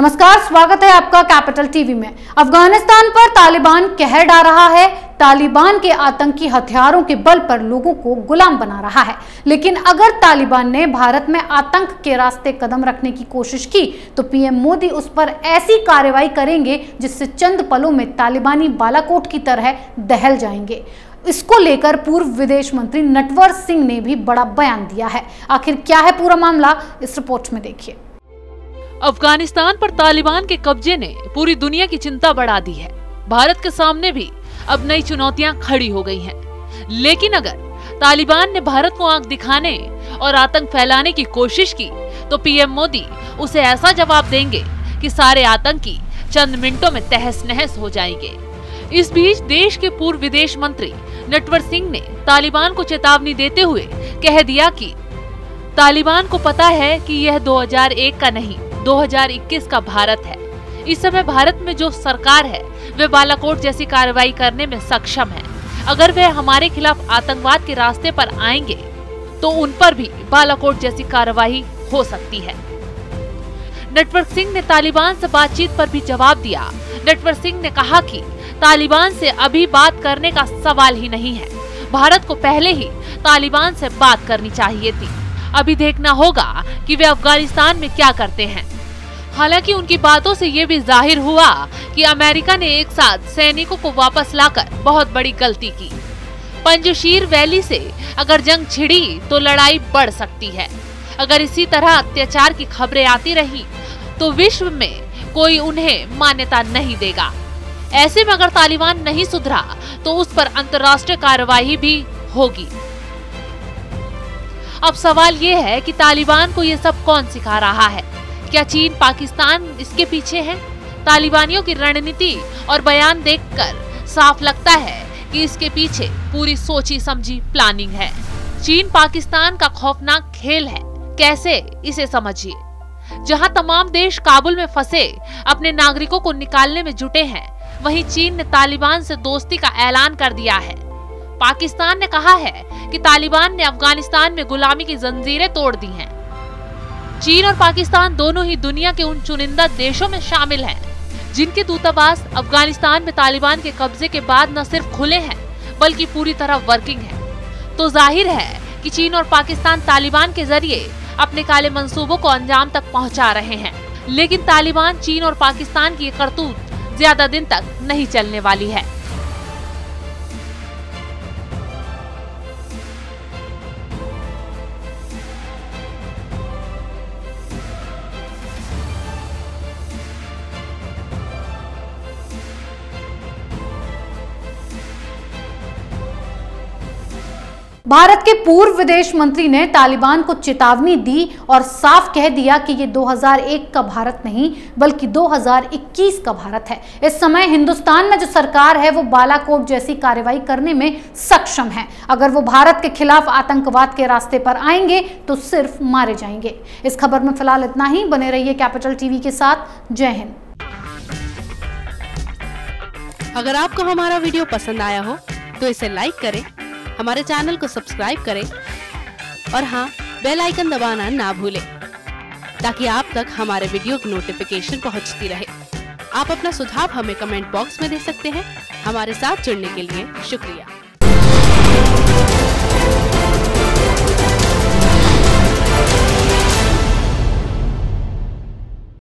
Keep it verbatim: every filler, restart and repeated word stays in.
नमस्कार, स्वागत है आपका कैपिटल टीवी में। अफगानिस्तान पर तालिबान कहर ढा रहा है। तालिबान के आतंकी हथियारों के बल पर लोगों को गुलाम बना रहा है, लेकिन अगर तालिबान ने भारत में आतंक के रास्ते कदम रखने की कोशिश की तो पीएम मोदी उस पर ऐसी कार्रवाई करेंगे जिससे चंद पलों में तालिबानी बालाकोट की तरह दहल जाएंगे। इसको लेकर पूर्व विदेश मंत्री नटवर सिंह ने भी बड़ा बयान दिया है। आखिर क्या है पूरा मामला, इस रिपोर्ट में देखिए। अफगानिस्तान पर तालिबान के कब्जे ने पूरी दुनिया की चिंता बढ़ा दी है। भारत के सामने भी अब नई चुनौतियां खड़ी हो गई हैं। लेकिन अगर तालिबान ने भारत को आंख दिखाने और आतंक फैलाने की कोशिश की तो पीएम मोदी उसे ऐसा जवाब देंगे कि सारे आतंकी चंद मिनटों में तहस नहस हो जाएंगे। इस बीच देश के पूर्व विदेश मंत्री नटवर सिंह ने तालिबान को चेतावनी देते हुए कह दिया कि तालिबान को पता है कि यह दो हज़ार एक का नहीं दो हज़ार इक्कीस का भारत है। इस समय भारत में जो सरकार है वह बालाकोट जैसी कार्रवाई करने में सक्षम है। अगर वह हमारे खिलाफ आतंकवाद के रास्ते पर आएंगे तो उन पर भी बालाकोट जैसी कार्रवाई हो सकती है। नटवर सिंह ने तालिबान से बातचीत पर भी जवाब दिया। नटवर सिंह ने कहा कि तालिबान से अभी बात करने का सवाल ही नहीं है, भारत को पहले ही तालिबान से बात करनी चाहिए थी। अभी देखना होगा कि वे अफगानिस्तान में क्या करते हैं। हालांकि उनकी बातों से ये भी जाहिर हुआ कि अमेरिका ने एक साथ सैनिकों को वापस लाकर बहुत बड़ी गलती की। पंजशीर वैली से अगर जंग छिड़ी तो लड़ाई बढ़ सकती है। अगर इसी तरह अत्याचार की खबरें आती रही तो विश्व में कोई उन्हें मान्यता नहीं देगा। ऐसे में अगर तालिबान नहीं सुधरा तो उस पर अंतर्राष्ट्रीय कार्रवाई भी होगी। अब सवाल ये है कि तालिबान को ये सब कौन सिखा रहा है? क्या चीन, पाकिस्तान इसके पीछे है? तालिबानियों की रणनीति और बयान देखकर साफ लगता है कि इसके पीछे पूरी सोची समझी प्लानिंग है। चीन पाकिस्तान का खौफनाक खेल है। कैसे, इसे समझिए। जहां तमाम देश काबुल में फंसे अपने नागरिकों को निकालने में जुटे हैं, वहीं चीन ने तालिबान से दोस्ती का ऐलान कर दिया है। पाकिस्तान ने कहा है कि तालिबान ने अफगानिस्तान में गुलामी की जंजीरें तोड़ दी हैं। चीन और पाकिस्तान दोनों ही दुनिया के उन चुनिंदा देशों में शामिल हैं जिनके दूतावास अफगानिस्तान में तालिबान के कब्जे के बाद न सिर्फ खुले हैं बल्कि पूरी तरह वर्किंग हैं। तो जाहिर है कि चीन और पाकिस्तान तालिबान के जरिए अपने काले मंसूबों को अंजाम तक पहुँचा रहे हैं। लेकिन तालिबान, चीन और पाकिस्तान की ये करतूत ज्यादा दिन तक नहीं चलने वाली है। भारत के पूर्व विदेश मंत्री ने तालिबान को चेतावनी दी और साफ कह दिया कि ये दो हज़ार एक का भारत नहीं बल्कि दो हज़ार इक्कीस का भारत है। इस समय हिंदुस्तान में जो सरकार है वो बालाकोट जैसी कार्रवाई करने में सक्षम है। अगर वो भारत के खिलाफ आतंकवाद के रास्ते पर आएंगे तो सिर्फ मारे जाएंगे। इस खबर में फिलहाल इतना ही। बने रहिए कैपिटल टीवी के साथ। जय हिंद। अगर आपको हमारा वीडियो पसंद आया हो तो इसे लाइक करें, हमारे चैनल को सब्सक्राइब करें और हाँ, बेल आइकन दबाना ना भूलें ताकि आप तक हमारे वीडियो की नोटिफिकेशन पहुंचती रहे। आप अपना सुझाव हमें कमेंट बॉक्स में दे सकते हैं। हमारे साथ जुड़ने के लिए शुक्रिया।